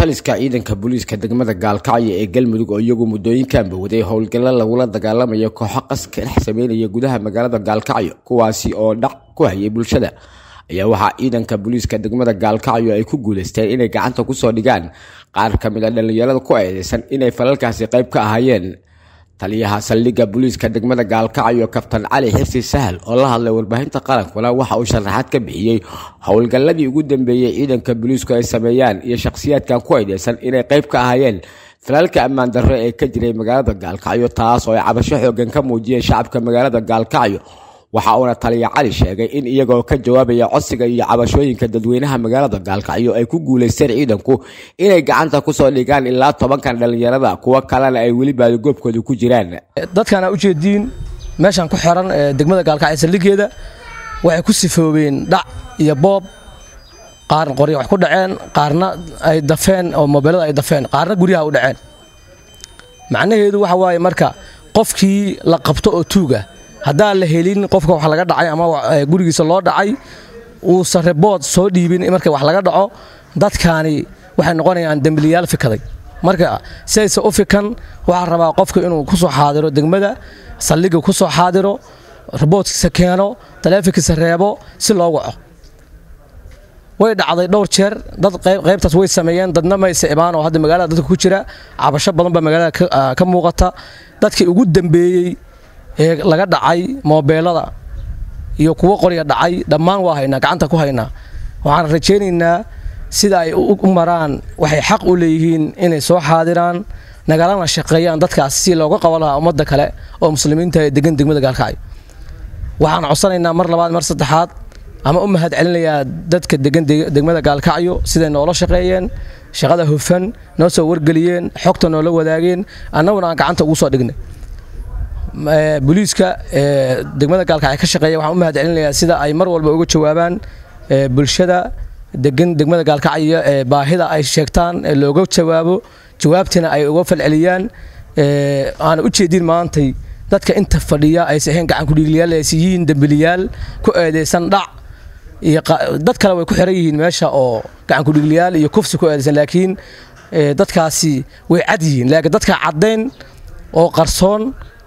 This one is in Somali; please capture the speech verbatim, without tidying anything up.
Taliska ciidanka booliiska degmada Gaalkacyo ee Galmudug oo iyagu muddooyinkan waday howlgalla lagula dagaalamaya kooxo qaska xisaabeelaya gudaha magaalada Gaalkacyo kuwaasi oo dhac ku hayay bulshada ayaa waxa ciidanka booliiska degmada Gaalkacyo ay ku guuleysteen inay gacanta ku soo dhigaan qaar ka mid ah dhalinyarada ku eedeysan inay falalkaasi qayb ka ahaayeen taliyaha saldhigga booliiska degmada Gaalkacyo Kaftan Cali Xifsi Sahal oo la hadlay warbaahinta qaranka waxa uu sharaxaad ka bixiyay howlgalladii ugu dambeeyay ciidanka booliisku ay sameeyaan iyo shakhsiyaadkan ku aydeysan inay qayb ka ahaayeen falalka ammaan darro ee ka jiray magaalada Gaalkacyo taas oo ay cabasho xooggan ka muujiyeen shacabka magaalada Gaalkacyo waxa uu taliyaha Cali sheegay in iyagoo ka jawaabaya codsiga iyo cabashooyinka dadweynaha magaalada Gaalkacyo ay ku guuleysteen ciidanku inay gacanta ku soo dhigaan ilaa toban kan dhalinyarada kuwa kalena ay wali baad goobkooda ku jiraan dadkana u jeedin meeshan ku xiran degmada Gaalkacyo saldhigeeda waxay ku sifoobeen dhac iyo boob qaar qori wax ku dhaceen qaarna ay dafeen oo mobilada ay dafeen qaarna guriga u dhaceen macnaheedu waxa waaye marka qofkii la qabto oo tuuga hadaa la helin qofka wax laga dhacay ama gurigiisa loo dhacay uu sareebood soo dhiibin marka wax laga dhaco dadkaani waxay noqonayaan dambliyaal fikaday marka saysa u fikan waxa rabaa qofka inuu ku soo xaadiro degmada saldhiga ku soo xaadiro robotkiisa keeno taleefankiisa reebo si loo waco way dhacday dhowr jeer dad qaybtaas way sameeyeen dadna ma aysan imaan oo hadda magaalada dadku ku jira cabasho badan ba magaalada ka muuqata dadkii ugu dambeeyay ee laga dhacay mobilada iyo kuwa qoriga dhacay dhamaan waa hayna gacanta ku hayna waxaan rajaynaynaa sida ay u maraan waxay xaq u leeyihiin inay soo xaadiraan nagalana shaqeeyaan dadkaas si looga qabalaha umada kale oo muslimiinta ee degan degmada Gaalkacyo waxaan codsanaynaa mar labaad mar saddexaad ama u mahad celinayaa dadka degan degmada Gaalkacyo sida noola shaqeeyeen shaqada hufan noo soo wargaliyeen xogta noola wadaageen annaguna aan gacanta ugu soo dhignay booliiska degmada Gaalkacyo ka shaqeeya waxaan u mahad celinayaa sida ay mar walba uga jawaabaan bulshada degan degmada Gaalkacyo ee baahida ay sheegtaan looga jawaabo jawaabtina ay uga falceliyaan aan u jeedin maanta dadka inta fadhiya ay saxeen gacan ku dhiglayaal ay siiyeen dambiliyaal ku eedeysan dhac iyo dad kale way ku xiran yihiin meesha oo gacan ku dhiglayaal iyo kufsi ku eedeysan laakiin dadkaasi way cad yihiin laakiin dadka cadeen oo qarsoon